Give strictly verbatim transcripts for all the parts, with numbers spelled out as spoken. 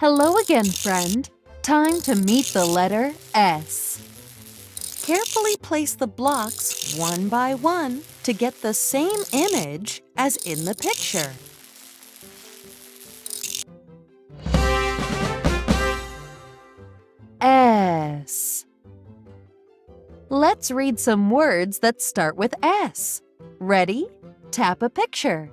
Hello again, friend. Time to meet the letter S. Carefully place the blocks one by one to get the same image as in the picture. S. Let's read some words that start with S. Ready? Tap a picture.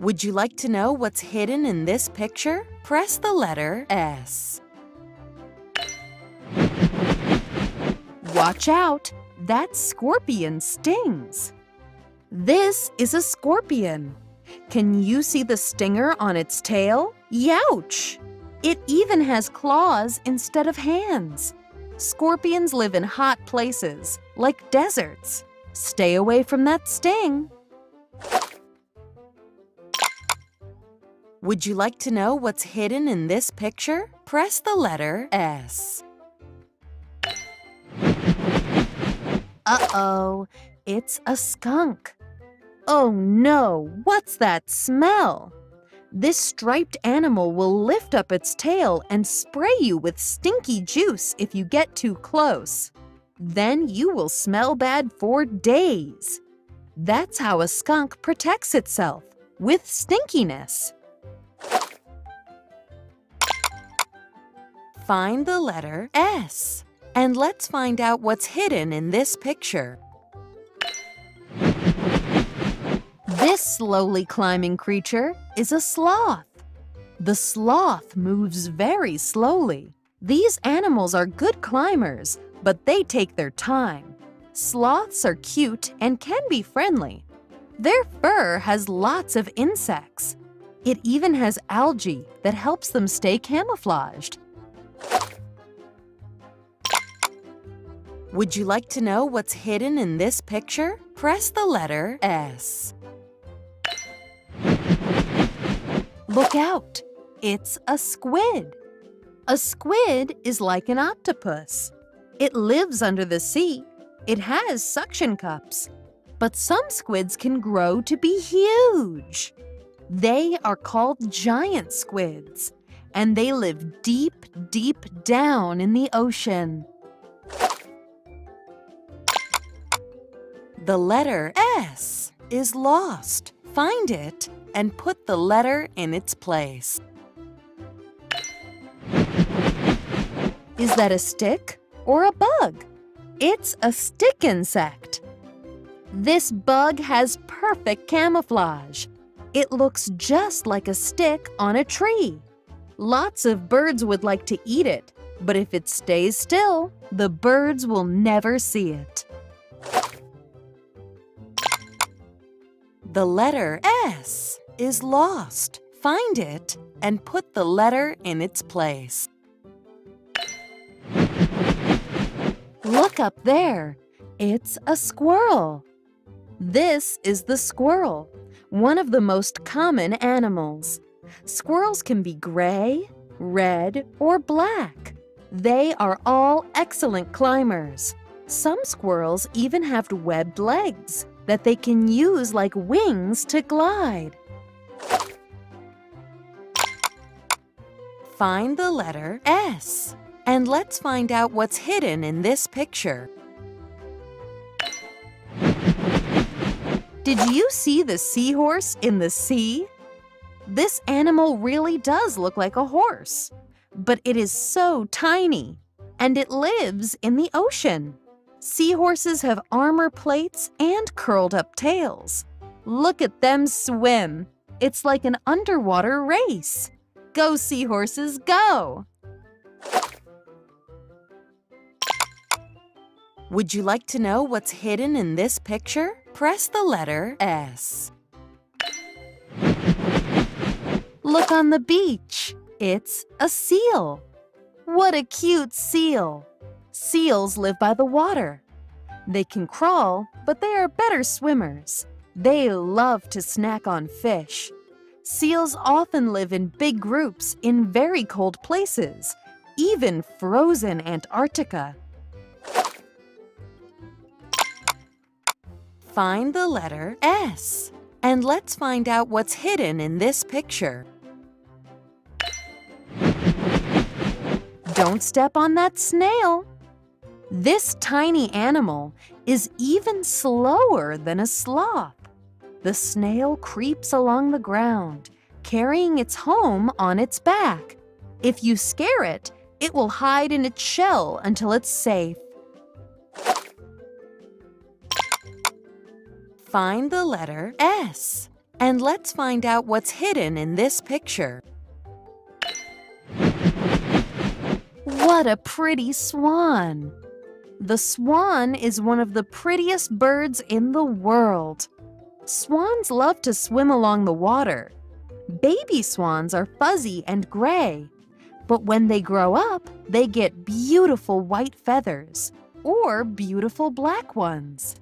Would you like to know what's hidden in this picture? Press the letter S. Watch out! That scorpion stings. This is a scorpion. Can you see the stinger on its tail? Youch! It even has claws instead of hands. Scorpions live in hot places, like deserts. Stay away from that sting. Would you like to know what's hidden in this picture? Press the letter S. Uh-oh, it's a skunk. Oh no, what's that smell? This striped animal will lift up its tail and spray you with stinky juice if you get too close. Then you will smell bad for days. That's how a skunk protects itself, with stinkiness. Find the letter S, and let's find out what's hidden in this picture. This slowly climbing creature is a sloth. The sloth moves very slowly. These animals are good climbers, but they take their time. Sloths are cute and can be friendly. Their fur has lots of insects. It even has algae that helps them stay camouflaged. Would you like to know what's hidden in this picture? Press the letter S. Look out! It's a squid. A squid is like an octopus. It lives under the sea. It has suction cups. But some squids can grow to be huge. They are called giant squids, and they live deep, deep down in the ocean. The letter S is lost. Find it and put the letter in its place. Is that a stick or a bug? It's a stick insect. This bug has perfect camouflage. It looks just like a stick on a tree. Lots of birds would like to eat it, but if it stays still, the birds will never see it. The letter S is lost. Find it and put the letter in its place. Look up there. It's a squirrel. This is the squirrel, one of the most common animals. Squirrels can be gray, red, or black. They are all excellent climbers. Some squirrels even have webbed legs that they can use like wings to glide. Find the letter S, and let's find out what's hidden in this picture. Did you see the seahorse in the sea? This animal really does look like a horse, but it is so tiny, and it lives in the ocean. Seahorses have armor plates and curled-up tails. Look at them swim. It's like an underwater race. Go, seahorses, go! Would you like to know what's hidden in this picture? Press the letter S. Look on the beach. It's a seal. What a cute seal! Seals live by the water. They can crawl, but they are better swimmers. They love to snack on fish. Seals often live in big groups in very cold places, even frozen Antarctica. Find the letter S, and let's find out what's hidden in this picture. Don't step on that snail. This tiny animal is even slower than a sloth. The snail creeps along the ground, carrying its home on its back. If you scare it, it will hide in its shell until it's safe. Find the letter S, and let's find out what's hidden in this picture. What a pretty swan! The swan is one of the prettiest birds in the world. Swans love to swim along the water. Baby swans are fuzzy and gray, but when they grow up, they get beautiful white feathers or beautiful black ones.